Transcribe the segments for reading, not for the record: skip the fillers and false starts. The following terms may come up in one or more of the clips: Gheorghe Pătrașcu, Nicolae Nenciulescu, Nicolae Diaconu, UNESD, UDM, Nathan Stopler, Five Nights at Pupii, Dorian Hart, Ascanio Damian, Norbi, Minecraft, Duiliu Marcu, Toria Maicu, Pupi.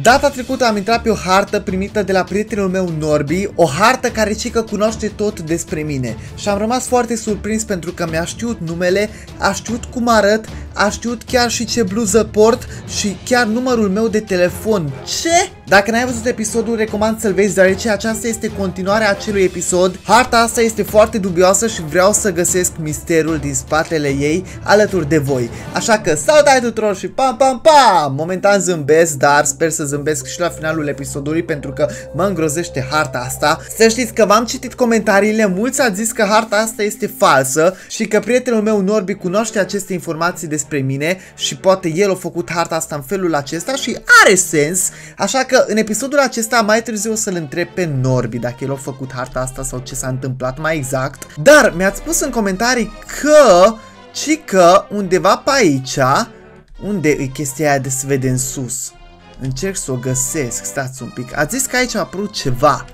Data trecută am intrat pe o hartă primită de la prietenul meu Norbi, o hartă care cică cunoaște tot despre mine și am rămas foarte surprins pentru că mi-a știut numele, a știut cum arăt, a știut chiar și ce bluză port și chiar numărul meu de telefon. Ce? Dacă n-ai văzut episodul, recomand să-l vezi, deoarece aceasta este continuarea acelui episod. Harta asta este foarte dubioasă și vreau să găsesc misterul din spatele ei alături de voi. Așa că salutare tuturor și pam pam pam! Momentan zâmbesc, dar sper să zâmbesc și la finalul episodului pentru că mă îngrozește harta asta. Să știți că v-am citit comentariile, mulți ați zis că harta asta este falsă și că prietenul meu Norbi cunoaște aceste informații despre mine și poate el a făcut harta asta în felul acesta și are sens, așa că în episodul acesta mai târziu o să-l întreb pe Norbi dacă el a făcut harta asta sau ce s-a întâmplat mai exact. Dar mi-ați spus în comentarii că cică undeva pe aici, unde e chestia aia de se vede în sus? Încerc să o găsesc, stați un pic. Ați zis că aici a apărut ceva.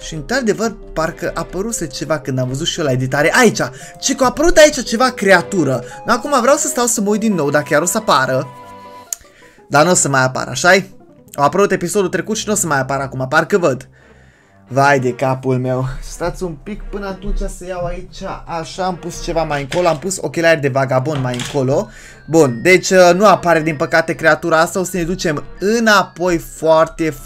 Și într-adevăr parcă a apăruse ceva când am văzut și eu la editare. Aici! Ci că a apărut aici ceva creatură. Dar acum vreau să stau să mă uit din nou, dacă chiar o să apară. Dar nu o să mai apară, așa-i? A apărut episodul trecut și nu o să mai apară acum, parcă văd. Vai de capul meu. Stați un pic până atunci să iau aici. Așa, am pus ceva mai încolo. Am pus ochelari de vagabond mai încolo. Bun, deci nu apare din păcate creatura asta. O să ne ducem înapoi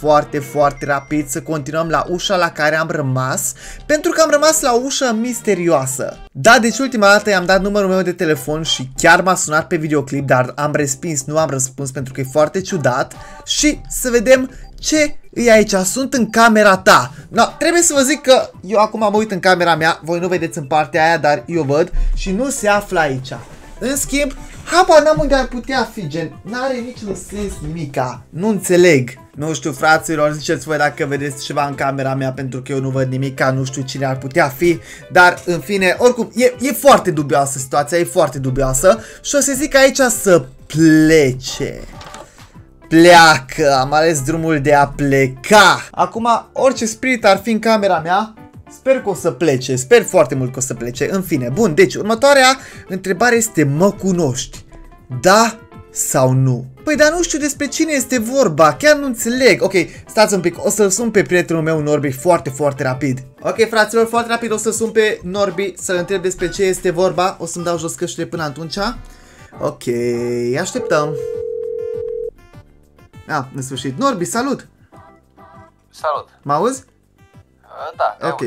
foarte rapid. Să continuăm la ușa la care am rămas, pentru că am rămas la o ușă misterioasă. Da, deci ultima dată i-am dat numărul meu de telefon și chiar m-a sunat pe videoclip, dar am respins, nu am răspuns pentru că e foarte ciudat. Și să vedem ce e aici. Sunt în camera ta. No, trebuie să vă zic că eu acum mă uit în camera mea. Voi nu vedeți în partea aia, dar eu văd. Și nu se află aici. În schimb, habar n-am unde ar putea fi, gen, n-are niciun sens nimica. Nu înțeleg. Nu știu, fraților, ziceți voi dacă vedeți ceva în camera mea, pentru că eu nu văd nimica, nu știu cine ar putea fi. Dar, în fine, oricum, e foarte dubioasă situația, e foarte dubioasă. Și o să zic aici să plece. Pleacă, am ales drumul de a pleca. Acum, orice spirit ar fi în camera mea, sper că o să plece, sper foarte mult că o să plece. În fine, bun, deci următoarea întrebare este: mă cunoști? Da sau nu? Păi dar nu știu despre cine este vorba, chiar nu înțeleg. Ok, stați un pic, o să-l sun pe prietenul meu Norbi foarte rapid. Ok, fraților, foarte rapid o să sun pe Norbi să-l întreb despre ce este vorba. O să-mi dau jos căștile până atunci. Ok, așteptăm. A, în sfârșit. Norbi, salut! Salut! Mă auzi? Da, ok.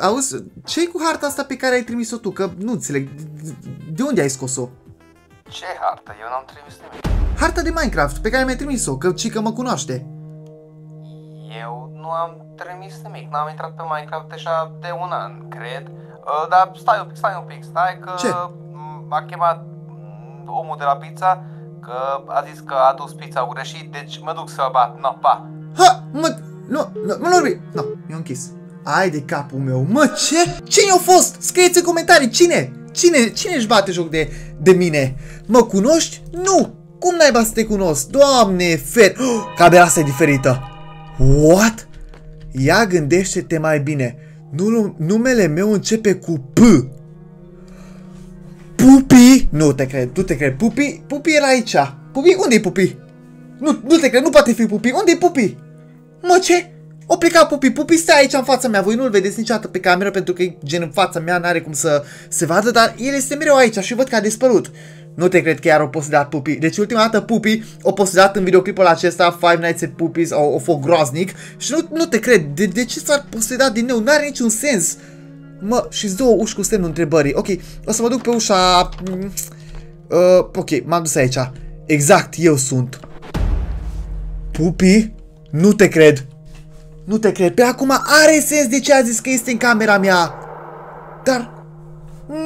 Auzi, ce-i cu harta asta pe care ai trimis-o tu? Că nu înțeleg. De unde ai scos-o? Ce hartă? Eu n-am trimis nimic. Harta de Minecraft pe care mi-ai trimis-o, că cică mă cunoaște. Eu nu am trimis nimic. N-am intrat pe Minecraft deja de un an, cred. Dar stai un pic, că... Ce? M-a chemat omul de la pizza, că a zis că a adus pizza greșit, deci mă duc să o bat. No, pa! Ha! Nu, Norbi! No, mi-a închis. Ai de capul meu, mă, ce? Cine a fost? Scrieți în comentarii, cine? Cine își bate joc de mine? Mă cunoști? Nu! Cum naiba să te cunosc? Doamne, fer... Oh, camera asta e diferită! What? Ia gândește-te mai bine. Numele meu începe cu P. Pupi? Nu te cred, nu te cred. Pupi? Pupi era aici. Pupi? Unde-i Pupi? Nu te cred, nu poate fi Pupi. Unde-i Pupi? Mă, ce? O pleca Pupi. Pupi stă aici în fața mea. Voi nu-l vedeți niciodată pe cameră pentru că e gen în fața mea, n-are cum să se vadă, dar el este mereu aici și văd că a dispărut. Nu te cred că iar o posedat Pupi. Deci ultima dată Pupi o posedat în videoclipul acesta, Five Nights at Pupii, o fost groaznic. Și nu te cred. De ce s-ar poseda din nou? N-are niciun sens. Mă, și-s două uși cu semnul întrebării. Ok, o să mă duc pe ușa... ok, m-am dus aici. Exact, eu sunt. Pupi? Nu te cred. Nu te cred. Pe acum are sens de ce a zis că este în camera mea. Dar...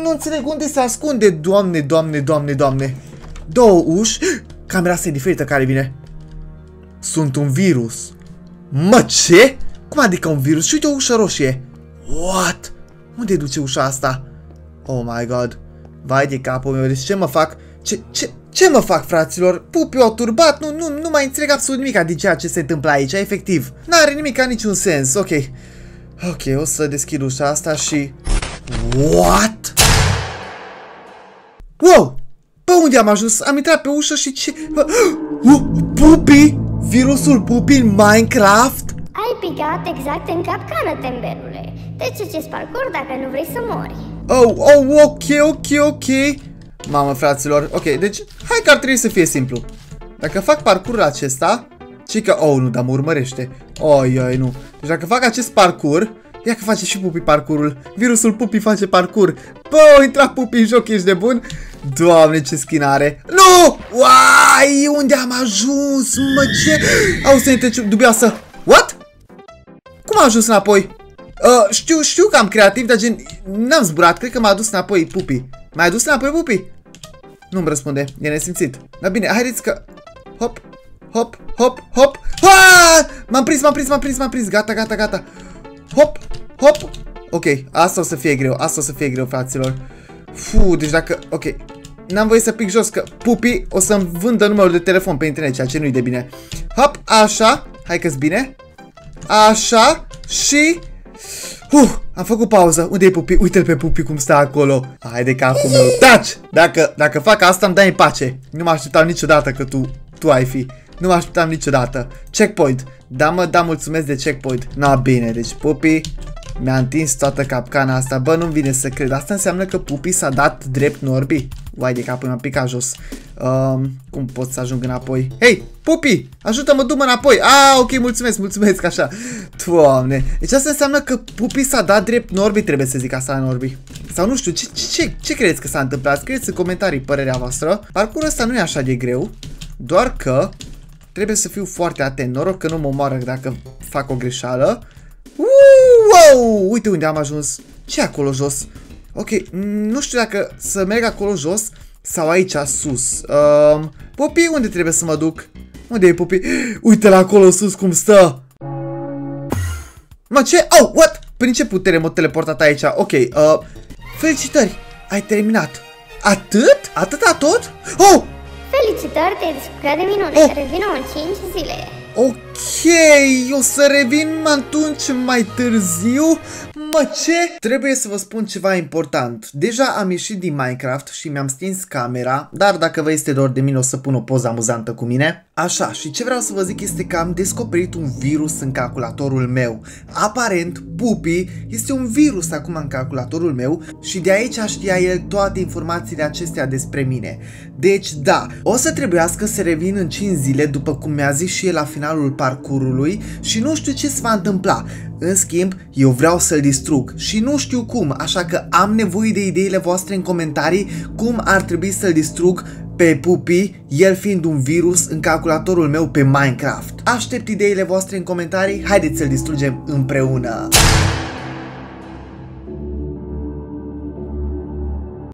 nu înțeleg unde se ascunde. Doamne, doamne, doamne, doamne. Două uși. Camera asta e diferită, care vine? Sunt un virus. Mă, ce? Cum adică un virus? Și uite o ușă roșie. What? Unde duce ușa asta? Oh my god. Vai de capul meu, deci ce mă fac? Ce mă fac, fraților? Pupi o turbat, nu mai înțeleg absolut nimic din ceea ce se întâmplă aici, efectiv. N-are nimic, niciun sens, ok. Ok, o să deschid ușa asta și... What? Wow! Pe unde am ajuns? Am intrat pe ușă și ce... Pupi? Virusul Pupi în Minecraft? Ai picat exact în capcană, tembelule. Deci ce-ți parcurs dacă nu vrei să mori? Oh, ok. Mamă, fraților, ok, deci hai că ar trebui să fie simplu. Dacă fac parcurul acesta, cică, oh, nu, dar mă urmărește. Oi, nu. Deci dacă fac acest parcurs, ia că face și Pupi parcurul. Virusul Pupi face parcurs. Bă, intra Pupi în joc, ești de bun? Doamne, ce skin are. Nu! Uai, unde am ajuns? Mă, ce? Auzi, ne treci dubioasă. What? Cum am ajuns înapoi? Știu că am creativ, dar gen... n-am zburat, cred că m-a adus înapoi Pupi. M-a adus înapoi Pupi? Nu-mi răspunde, e nesimțit. Dar bine, haideți că... Hop, hop, hop, hop. M-am prins, gata. Hop. Ok, asta o să fie greu, fraților. Fu, deci dacă... Ok, n-am voie să pic jos, că Pupi o să-mi vândă numărul de telefon pe internet, ceea ce nu-i de bine. Hop, așa, hai că-s bine. Așa, și... am făcut pauză. Unde e Pupi? Uite-l pe Pupi cum stă acolo. Haide că acum eu... Taci! Dacă fac asta, îmi dai în pace. Nu mă așteptam niciodată că tu ai fi. Nu mă așteptam niciodată. Checkpoint. Da, mă, da, mulțumesc de checkpoint. Na, bine, deci Pupi mi-a întins toată capcana asta. Bă, nu-mi vine să cred. Asta înseamnă că Pupi s-a dat drept Norbi. Uai de cap, mi-am picat jos. Cum pot să ajung înapoi? Hei, Pupi, ajută-mă, du-mă înapoi. Ah, ok, mulțumesc, așa. Doamne, deci asta înseamnă că Pupi s-a dat drept Norbi, trebuie să zic asta, Norbi. Sau nu știu, ce credeți că s-a întâmplat? Scrieți în comentarii părerea voastră. Parcursul ăsta nu e așa de greu, doar că trebuie să fiu foarte atent. Noroc că nu mă omoară dacă fac o greșeală. Wow, uite unde am ajuns. Ce acolo jos? Ok, nu știu dacă să merg acolo jos sau aici sus. Pupi, unde trebuie să mă duc? Unde e Pupi? Uite-l acolo sus cum stă. Mă, ce? Oh, what? Prin ce putere m-a teleportat aici? Ok, felicitări, ai terminat. Atât? Atâta tot? Oh! Felicitări, te-ai descurcat de minune. Revină în 5 zile. Ok, o să revin atunci mai târziu. Mă, ce? Trebuie să vă spun ceva important. Deja am ieșit din Minecraft și mi-am stins camera, dar dacă vă este dor de mine o să pun o poză amuzantă cu mine. Așa, și ce vreau să vă zic este că am descoperit un virus în calculatorul meu. Aparent, Pupi este un virus acum în calculatorul meu și de aici știa el toate informațiile acestea despre mine. Deci, da, o să trebuiască să revin în 5 zile după cum mi-a zis și el la finalul parcurului și nu știu ce se va întâmpla. În schimb, eu vreau să-l distrug și nu știu cum, așa că am nevoie de ideile voastre în comentarii cum ar trebui să-l distrug pe Pupi, el fiind un virus în calculatorul meu pe Minecraft. Aștept ideile voastre în comentarii, haideți să-l distrugem împreună!